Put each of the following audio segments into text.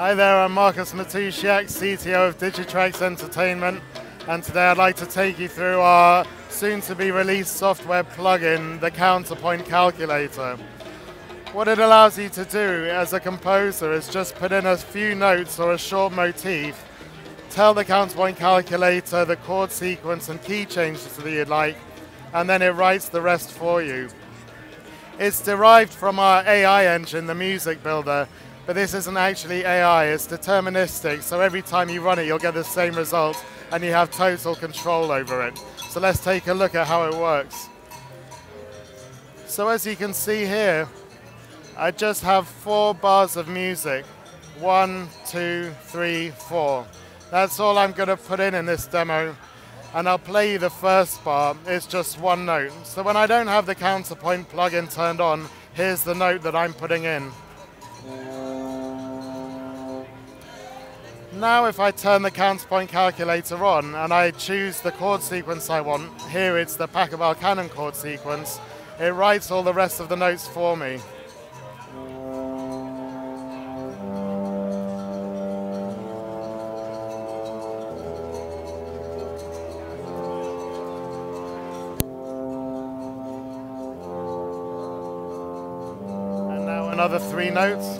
Hi there, I'm Marcus Matusiak, CTO of Digitrax Entertainment, and today I'd like to take you through our soon-to-be-released software plugin, the Counterpoint Calculator. What it allows you to do as a composer is just put in a few notes or a short motif, tell the Counterpoint Calculator the chord sequence and key changes that you'd like, and then it writes the rest for you. It's derived from our AI engine, the Music Builder, but this isn't actually AI, it's deterministic, so every time you run it you'll get the same result and you have total control over it. So let's take a look at how it works. So as you can see here, I just have 4 bars of music. 1, 2, 3, 4. That's all I'm going to put in this demo. And I'll play you the first bar. It's just one note. So when I don't have the Counterpoint plugin turned on, here's the note that I'm putting in. Now if I turn the Counterpoint Calculator on and I choose the chord sequence I want, here it's the Pachelbel Canon chord sequence, it writes all the rest of the notes for me. And now another 3 notes.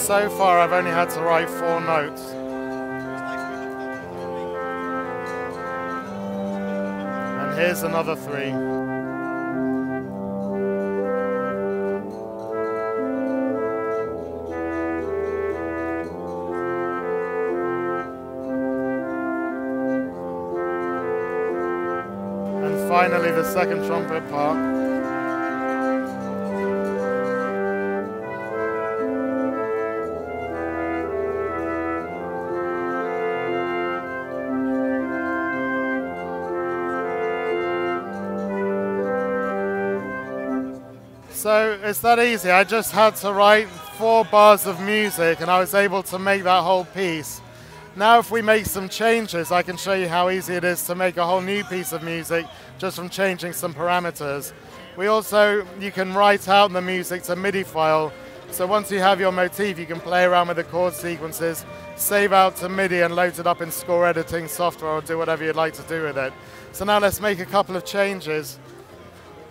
So far, I've only had to write 4 notes. And here's another 3. And finally, the second trumpet part. So it's that easy. I just had to write 4 bars of music and I was able to make that whole piece. Now if we make some changes, I can show you how easy it is to make a whole new piece of music just from changing some parameters. You can write out the music to MIDI file. So once you have your motif, you can play around with the chord sequences, save out to MIDI and load it up in score editing software or do whatever you'd like to do with it. So now let's make a couple of changes.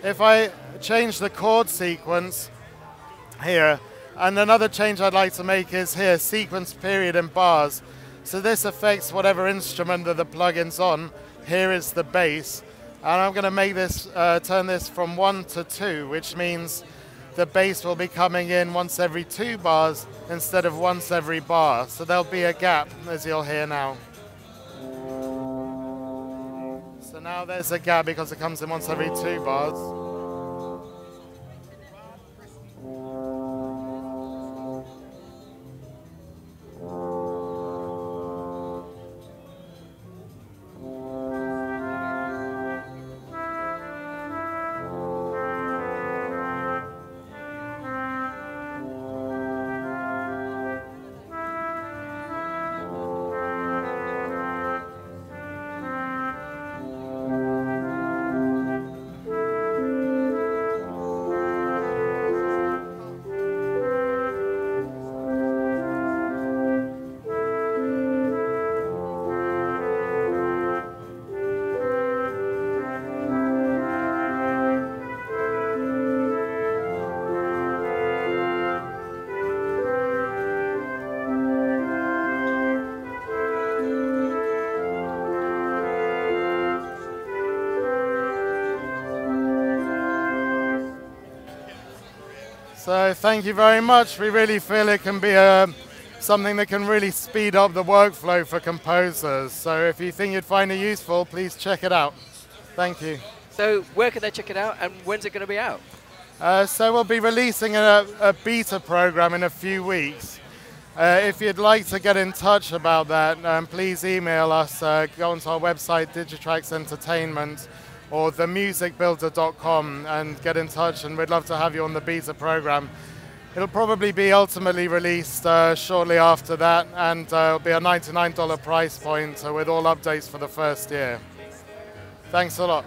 If I change the chord sequence here, and another change I'd like to make is here, sequence period in bars. So this affects whatever instrument that the plugin's on. Here is the bass, and I'm going to make this turn this from 1 to 2, which means the bass will be coming in once every 2 bars instead of once every bar. So there'll be a gap, as you'll hear now. So now there's a gap because it comes in once every 2 bars. So thank you very much. We really feel it can be something that can really speed up the workflow for composers. So if you think you'd find it useful, please check it out. Thank you. So where can they check it out and when's it going to be out? So we'll be releasing a beta program in a few weeks. If you'd like to get in touch about that, please email us. Go onto our website, Digitrax Entertainment, or themusicbuilder.com, and get in touch, and we'd love to have you on the beta program. It'll probably be ultimately released shortly after that, and it'll be a $99 price point with all updates for the first year. Thanks a lot.